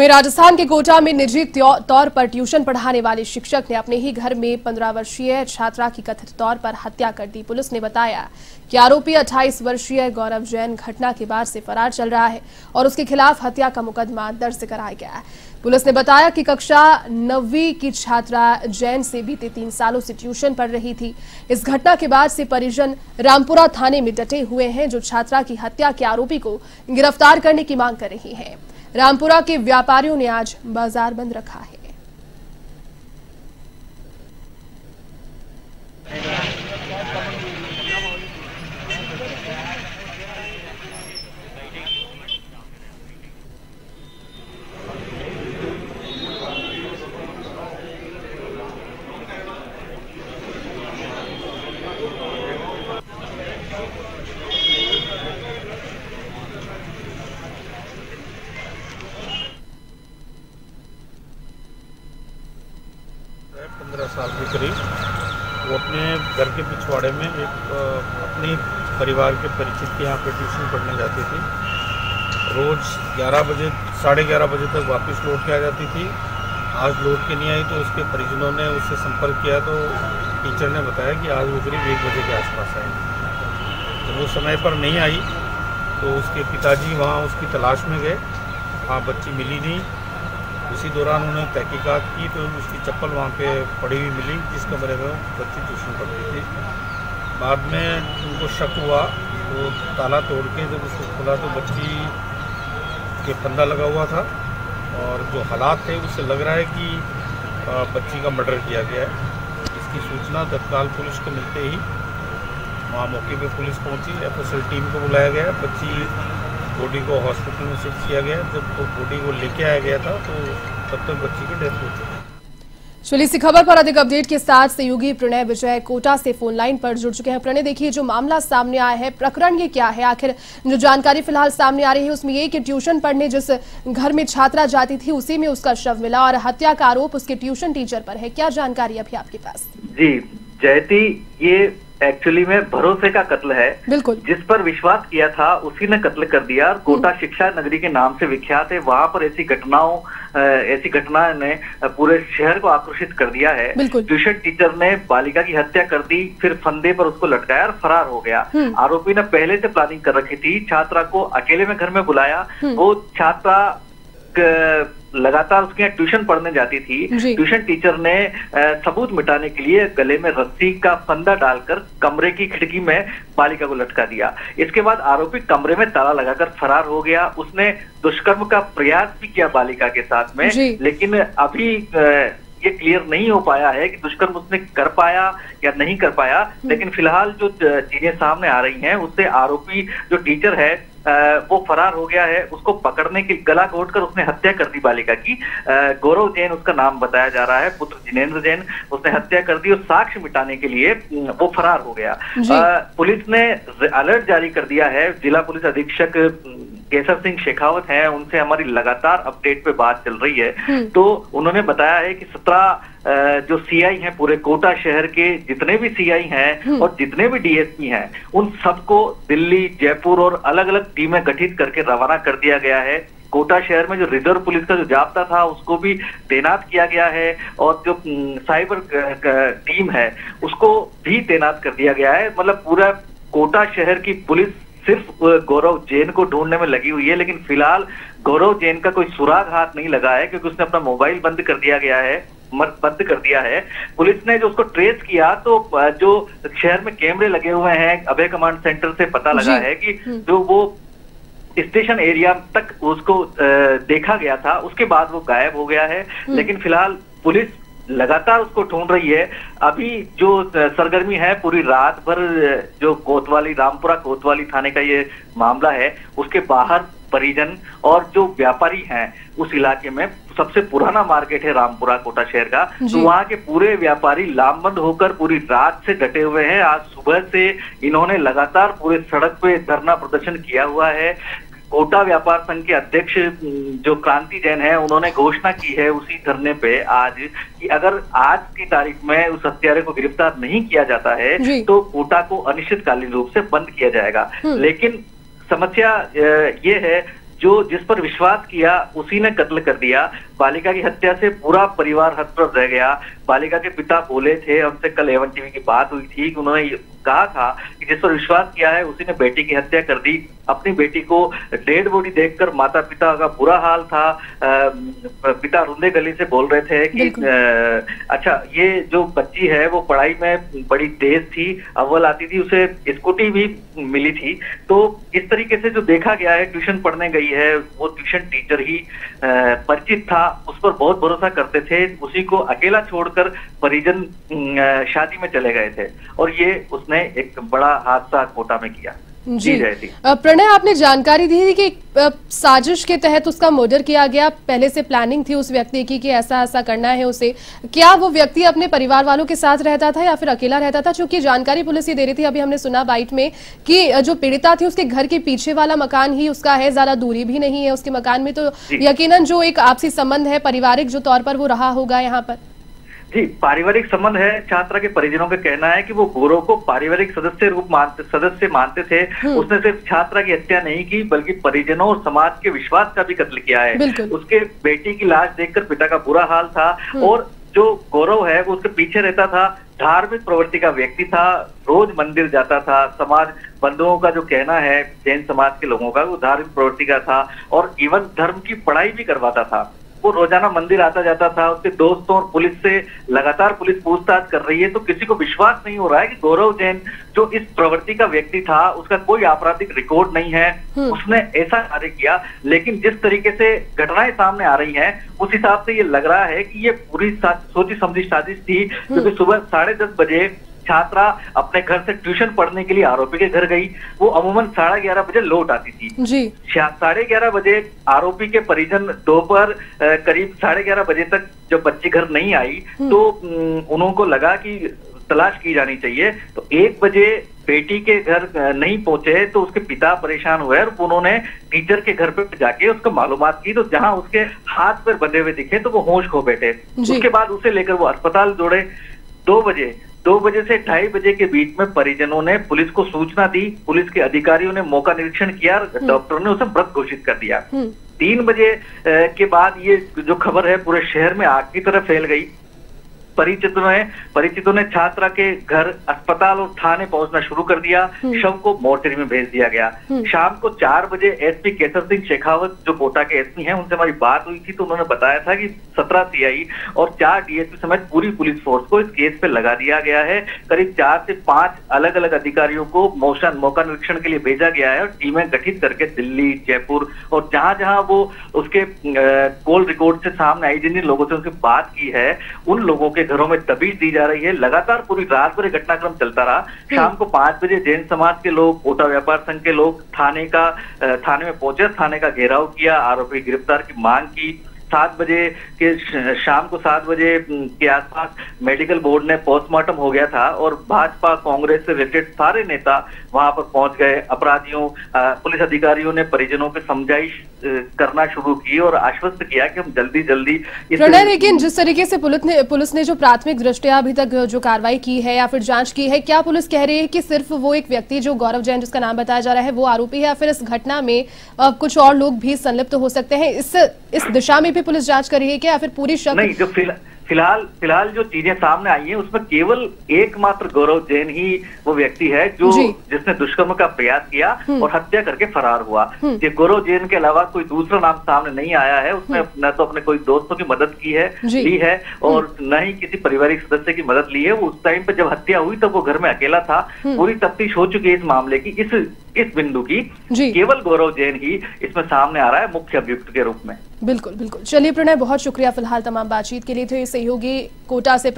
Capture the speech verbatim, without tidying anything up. में राजस्थान के कोटा में निजी तौर पर ट्यूशन पढ़ाने वाले शिक्षक ने अपने ही घर में पंद्रह वर्षीय छात्रा की कथित तौर पर हत्या कर दी। पुलिस ने बताया कि आरोपी अट्ठाईस वर्षीय गौरव जैन घटना के बाद से फरार चल रहा है और उसके खिलाफ हत्या का मुकदमा दर्ज कराया गया है। पुलिस ने बताया कि कक्षा नौवीं की छात्रा जैन से बीते तीन सालों से ट्यूशन पढ़ रही थी। इस घटना के बाद से परिजन रामपुरा थाने में डटे हुए हैं, जो छात्रा की हत्या के आरोपी को गिरफ्तार करने की मांग कर रही है। रामपुरा के व्यापारियों ने आज बाजार बंद रखा है। पंद्रह साल के करीब वो अपने घर के पिछवाड़े में एक अपने परिवार के परिचित के यहाँ पे ट्यूशन पढ़ने जाती थी। रोज़ ग्यारह बजे साढ़े ग्यारह बजे तक वापस लौट के आ जाती थी। आज लौट के नहीं आई तो उसके परिजनों ने उससे संपर्क किया तो टीचर ने बताया कि आज वो करीब एक बजे के आसपास आई। जब वो समय पर नहीं आई तो उसके पिताजी वहाँ उसकी तलाश में गए, वहाँ बच्ची मिली नहीं। उसी दौरान उन्होंने तहकीकात की तो उसकी चप्पल वहाँ पे पड़ी हुई मिली, जिस कमरे में बच्ची ट्यूशन पढ़ रही थी। बाद में उनको शक हुआ तो ताला तोड़ के जब उसको खुला तो बच्ची के फंदा लगा हुआ था और जो हालात थे उससे लग रहा है कि बच्ची का मर्डर किया गया है। इसकी सूचना तत्काल पुलिस को मिलते ही वहाँ मौके पर पुलिस पहुँची, एफ एस एल टीम को बुलाया गया। बच्ची बॉडी को हॉस्पिटल में शिफ्ट किया गया। जब बॉडी को लेके आया गया था तो तब तक बच्ची की डेथ हो चुकी है। चलिए इसी खबर पर अधिक अपडेट के साथ सहयोगी प्रणय विजय कोटा से फोन लाइन पर जुड़ चुके हैं। प्रणय, देखिए जो मामला सामने आया है, प्रकरण ये क्या है? आखिर जो जानकारी फिलहाल सामने आ रही है उसमें ये कि ट्यूशन पढ़ने जिस घर में छात्रा जाती थी उसी में उसका शव मिला और हत्या का आरोप उसके ट्यूशन टीचर पर है। क्या जानकारी अभी आपके पास? जी जयती, ये एक्चुअली में भरोसे का कत्ल है। बिल्कुल, जिस पर विश्वास किया था उसी ने कत्ल कर दिया। और कोटा शिक्षा नगरी के नाम से विख्यात है, वहां पर ऐसी घटनाओं ऐसी घटना ने पूरे शहर को आक्रोशित कर दिया है। ट्यूशन टीचर ने बालिका की हत्या कर दी, फिर फंदे पर उसको लटकाया और फरार हो गया। आरोपी ने पहले से प्लानिंग कर रखी थी। छात्रा को अकेले में घर में बुलाया, वो छात्रा लगातार उसके यहाँ ट्यूशन पढ़ने जाती थी। ट्यूशन टीचर ने सबूत मिटाने के लिए गले में रस्सी का फंदा डालकर कमरे की खिड़की में बालिका को लटका दिया। इसके बाद आरोपी कमरे में ताला लगाकर फरार हो गया। उसने दुष्कर्म का प्रयास भी किया बालिका के साथ में, लेकिन अभी ये क्लियर नहीं हो पाया है कि दुष्कर्म उसने कर पाया या नहीं कर पाया। लेकिन फिलहाल जो चीजें सामने आ रही हैं उससे आरोपी जो टीचर है वो फरार हो गया है। उसको पकड़ने के गला घोटकर उसने हत्या कर दी बालिका की। गौरव जैन उसका नाम बताया जा रहा है, पुत्र जिनेन्द्र जैन, उसने हत्या कर दी और साक्ष्य मिटाने के लिए वो फरार हो गया। पुलिस ने अलर्ट जारी कर दिया है। जिला पुलिस अधीक्षक केशव सिंह शेखावत हैं, उनसे हमारी लगातार अपडेट पे बात चल रही है। तो उन्होंने बताया है कि सत्रह जो सीआई हैं पूरे कोटा शहर के, जितने भी सीआई हैं और जितने भी डीएसपी हैं, उन सबको दिल्ली, जयपुर और अलग अलग टीमें गठित करके रवाना कर दिया गया है। कोटा शहर में जो रिजर्व पुलिस का जो जाब्ता था उसको भी तैनात किया गया है और जो साइबर टीम है उसको भी तैनात कर दिया गया है। मतलब पूरा कोटा शहर की पुलिस सिर्फ गौरव जैन को ढूंढने में लगी हुई है, लेकिन फिलहाल गौरव जैन का कोई सुराग हाथ नहीं लगा है क्योंकि उसने अपना मोबाइल बंद कर दिया गया है बंद कर दिया है। पुलिस ने जो उसको ट्रेस किया तो जो शहर में कैमरे लगे हुए हैं अभय कमांड सेंटर से पता लगा है कि जो वो स्टेशन एरिया तक उसको देखा गया था, उसके बाद वो गायब हो गया है। लेकिन फिलहाल पुलिस लगातार उसको ढूंढ रही है। अभी जो सरगर्मी है पूरी रात भर, जो कोतवाली रामपुरा कोतवाली थाने का ये मामला है, उसके बाहर परिजन और जो व्यापारी हैं उस इलाके में सबसे पुराना मार्केट है रामपुरा कोटा शहर का, तो वहाँ के पूरे व्यापारी लामबंद होकर पूरी रात से डटे हुए हैं। आज सुबह से इन्होंने लगातार पूरे सड़क पे धरना प्रदर्शन किया हुआ है। कोटा व्यापार संघ के अध्यक्ष जो क्रांति जैन है, उन्होंने घोषणा की है उसी धरने पे आज कि अगर आज की तारीख में उस हत्यारे को गिरफ्तार नहीं किया जाता है तो कोटा को अनिश्चितकालीन रूप से बंद किया जाएगा। लेकिन समस्या ये है जो जिस पर विश्वास किया उसी ने कत्ल कर दिया। बालिका की हत्या से पूरा परिवार हतप्रभ रह गया। बालिका के पिता बोले थे, उनसे कल एवन टीवी की बात हुई थी, उन्होंने कहा था कि जिस पर विश्वास किया है उसी ने बेटी की हत्या कर दी। अपनी बेटी को डेड बॉडी देखकर माता पिता का बुरा हाल था। आ, पिता रुंधे गली से बोल रहे थे कि आ, अच्छा ये जो बच्ची है वो पढ़ाई में बड़ी तेज थी, अव्वल आती थी, उसे स्कूटी भी मिली थी। तो इस तरीके से जो देखा गया है, ट्यूशन पढ़ने गई है, वो ट्यूशन टीचर ही आ, परिचित था, उस पर बहुत भरोसा करते थे, उसी को अकेला छोड़कर परिजन शादी में चले गए थे और ये उसने एक बड़ा हादसा कोटा में किया। जी, जी प्रणय, आपने जानकारी दी थी कि साजिश के तहत उसका मर्डर किया गया, पहले से प्लानिंग थी उस व्यक्ति की कि ऐसा ऐसा करना है उसे। क्या वो व्यक्ति अपने परिवार वालों के साथ रहता था या फिर अकेला रहता था? चूंकि जानकारी पुलिस ये दे रही थी, अभी हमने सुना बाइट में, कि जो पीड़िता थी उसके घर के पीछे वाला मकान ही उसका है, ज्यादा दूरी भी नहीं है उसके मकान में, तो यकीनन जो एक आपसी संबंध है पारिवारिक जो तौर पर वो रहा होगा यहाँ पर। जी, पारिवारिक संबंध है। छात्रा के परिजनों का कहना है कि वो गौरव को पारिवारिक सदस्य रूप मानते सदस्य मानते थे। उसने सिर्फ छात्रा की हत्या नहीं की बल्कि परिजनों और समाज के विश्वास का भी कत्ल किया है। उसके बेटी की लाश देखकर पिता का बुरा हाल था और जो गौरव है वो उसके पीछे रहता था। धार्मिक प्रवृत्ति का व्यक्ति था, रोज मंदिर जाता था। समाज बंधुओं का जो कहना है, जैन समाज के लोगों का, वो धार्मिक प्रवृत्ति का था और इवन धर्म की पढ़ाई भी करवाता था। वो रोजाना मंदिर आता जाता था। उसके दोस्तों और पुलिस से लगातार पुलिस पूछताछ कर रही है तो किसी को विश्वास नहीं हो रहा है कि गौरव जैन जो इस प्रवृत्ति का व्यक्ति था, उसका कोई आपराधिक रिकॉर्ड नहीं है, उसने ऐसा कार्य किया। लेकिन जिस तरीके से घटनाएं सामने आ रही हैं उस हिसाब से ये लग रहा है कि ये पूरी सोची समझी साजिश थी। क्योंकि सुबह साढ़े दस बजे छात्रा अपने घर से ट्यूशन पढ़ने के लिए आरोपी के घर गई। वो अमूमन साढ़े ग्यारह बजे लौट आती थी। साढ़े ग्यारह बजे आरोपी के परिजन दोपहर करीब साढ़े ग्यारह बजे तक जब बच्ची घर नहीं आई तो उनको लगा कि तलाश की जानी चाहिए। तो एक बजे बेटी के घर नहीं पहुंचे तो उसके पिता परेशान हुए और उन्होंने टीचर के घर पे जाके उसको मालूमात की, तो जहां उसके हाथ पर बंधे हुए दिखे तो वो होश खो बैठे। उसके बाद उसे लेकर वो अस्पताल दौड़े। दो बजे दो बजे से ढाई बजे के बीच में परिजनों ने पुलिस को सूचना दी। पुलिस के अधिकारियों ने मौका निरीक्षण किया, डॉक्टरों ने उसे मृत घोषित कर दिया। तीन बजे के बाद ये जो खबर है पूरे शहर में आग की तरह फैल गई। परिचितों ने परिचितों ने छात्रा के घर, अस्पताल और थाने पहुंचना शुरू कर दिया। शव को मोर्चरी में भेज दिया गया। शाम को चार बजे एसपी केशव सिंह शेखावत जो कोटा के एसपी हैं, उनसे हमारी बात हुई थी तो उन्होंने बताया था कि सत्रह सीआई और चार डीएसपी समेत पूरी पुलिस फोर्स को इस केस पे लगा दिया गया है। करीब चार से पांच अलग अलग अधिकारियों को मोशन मौका निरीक्षण के लिए भेजा गया है और टीमें गठित करके दिल्ली, जयपुर और जहां जहां वो उसके कॉल रिकॉर्ड से सामने आई, जिन जिन लोगों से उसकी बात की है उन लोगों के घरों में तबीज दी जा रही है। लगातार पूरी रात भर घटनाक्रम चलता रहा। शाम को पांच बजे जैन समाज के लोग, कोटा व्यापार संघ के लोग थाने का थाने में पहुंचे, थाने का घेराव किया, आरोपी गिरफ्तार की मांग की। सात बजे के शाम को सात बजे के आसपास मेडिकल बोर्ड ने पोस्टमार्टम हो गया था और भाजपा कांग्रेस से रिलेटेड सारे नेता वहां पर पहुंच गए। अपराधियों, पुलिस अधिकारियों ने परिजनों की समझाइश करना शुरू की और आश्वस्त किया कि हम जल्दी जल्दी इस प्रणय। लेकिन जिस तरीके से पुलिस ने पुलिस ने जो प्राथमिक दृष्टिया अभी तक जो कार्रवाई की है या फिर जांच की है, क्या पुलिस कह रही है कि सिर्फ वो एक व्यक्ति जो गौरव जैन जिसका नाम बताया जा रहा है वो आरोपी है या फिर इस घटना में कुछ और लोग भी संलिप्त हो सकते हैं? इस इस दिशा में भी पुलिस जांच कर रही है क्या या फिर पूरी शक? नहीं, जो फिलहाल फिलहाल जो चीजें सामने आई हैं उसमें केवल एकमात्र गौरव जैन ही वो व्यक्ति है जो जिसने दुष्कर्म का प्रयास किया और हत्या करके फरार हुआ। ये गौरव जैन के अलावा कोई दूसरा नाम सामने नहीं आया है। उसने न तो अपने कोई दोस्तों की मदद की है ली है और न ही किसी पारिवारिक सदस्य की मदद ली है। उस टाइम पर जब हत्या हुई तब वो घर में अकेला था। पूरी तफ्तीश हो चुकी है इस मामले की, इस इस बिंदु की। केवल गौरव जैन ही इसमें सामने आ रहा है मुख्य अभियुक्त के रूप में। बिल्कुल बिल्कुल। चलिए प्रणय, बहुत शुक्रिया फिलहाल तमाम बातचीत के लिए। थे सहयोगी कोटा से।